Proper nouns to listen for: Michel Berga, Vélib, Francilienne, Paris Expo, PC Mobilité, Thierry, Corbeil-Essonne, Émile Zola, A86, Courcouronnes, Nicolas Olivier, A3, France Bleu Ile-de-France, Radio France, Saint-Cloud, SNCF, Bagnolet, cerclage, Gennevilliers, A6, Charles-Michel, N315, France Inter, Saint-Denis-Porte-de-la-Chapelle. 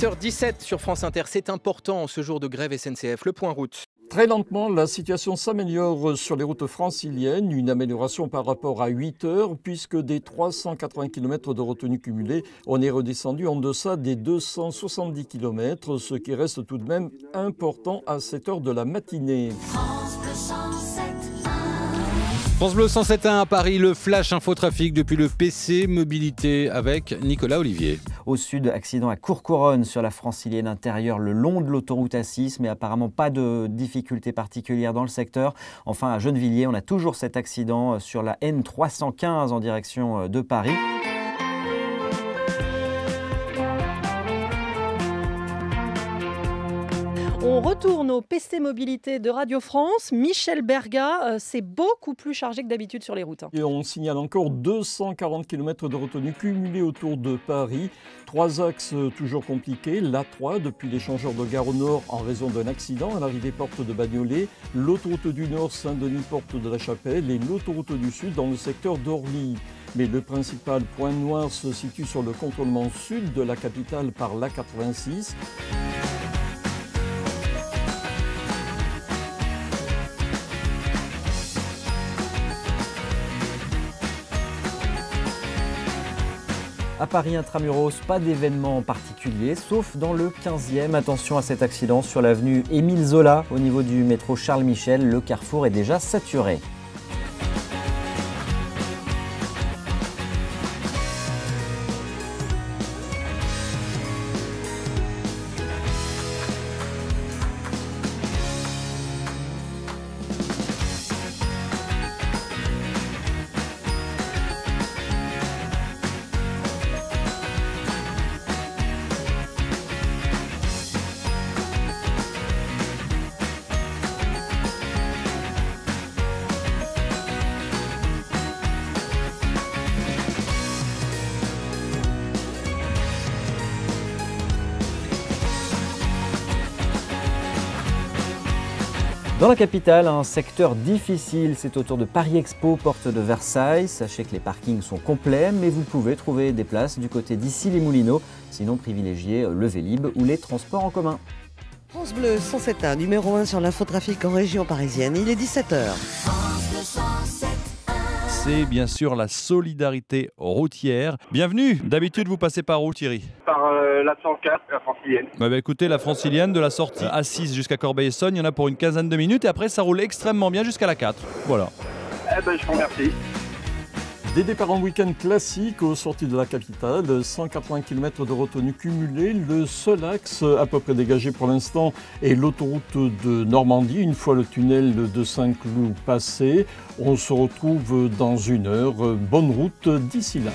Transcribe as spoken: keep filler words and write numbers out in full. sept heures dix-sept sur France Inter, c'est important en ce jour de grève S N C F, le point route. Très lentement, la situation s'améliore sur les routes franciliennes. Une amélioration par rapport à huit heures, puisque des trois cent quatre-vingts kilomètres de retenue cumulée, on est redescendu en deçà des deux cent soixante-dix kilomètres, ce qui reste tout de même important à sept heures de la matinée. France Bleu cent sept virgule un à Paris, le flash info trafic depuis le P C Mobilité avec Nicolas Olivier. Au sud, accident à Courcouronnes sur la Francilienne intérieure le long de l'autoroute A six, mais apparemment pas de difficultés particulières dans le secteur. Enfin, à Gennevilliers, on a toujours cet accident sur la N trois cent quinze en direction de Paris. On retourne au P C Mobilité de Radio France. Michel Berga, euh, c'est beaucoup plus chargé que d'habitude sur les routes. Et on signale encore deux cent quarante kilomètres de retenue cumulée autour de Paris. Trois axes toujours compliqués. L'A trois depuis l'échangeur de gare au nord en raison d'un accident à l'arrivée porte de Bagnolet. L'autoroute du nord Saint-Denis-Porte-de-la-Chapelle et l'autoroute du sud dans le secteur d'Orly. Mais le principal point noir se situe sur le contournement sud de la capitale par l'A quatre-vingt-six. À Paris intramuros, pas d'événement en particulier, sauf dans le quinzième. Attention à cet accident sur l'avenue Émile Zola, au niveau du métro Charles-Michel. Le carrefour est déjà saturé. Dans la capitale, un secteur difficile, c'est autour de Paris Expo, porte de Versailles. Sachez que les parkings sont complets, mais vous pouvez trouver des places du côté d'Issy-les-Moulineaux, sinon privilégiez le Vélib ou les transports en commun. France Bleu cent sept virgule un, numéro un sur l'infotrafic en région parisienne, il est dix-sept heures. C'est bien sûr la solidarité routière. Bienvenue, d'habitude vous passez par où, Thierry ? Par euh, la cent quatre, la Francilienne. Bah, bah, écoutez, la Francilienne, de la sortie A six jusqu'à Corbeil-Essonne, il y en a pour une quinzaine de minutes et après ça roule extrêmement bien jusqu'à la quatre. Voilà. Eh ben, je vous remercie. Des départs en week-end classique aux sorties de la capitale, cent quatre-vingts kilomètres de retenue cumulée. Le seul axe à peu près dégagé pour l'instant est l'autoroute de Normandie. Une fois le tunnel de Saint-Cloud passé, on se retrouve dans une heure. Bonne route d'ici là.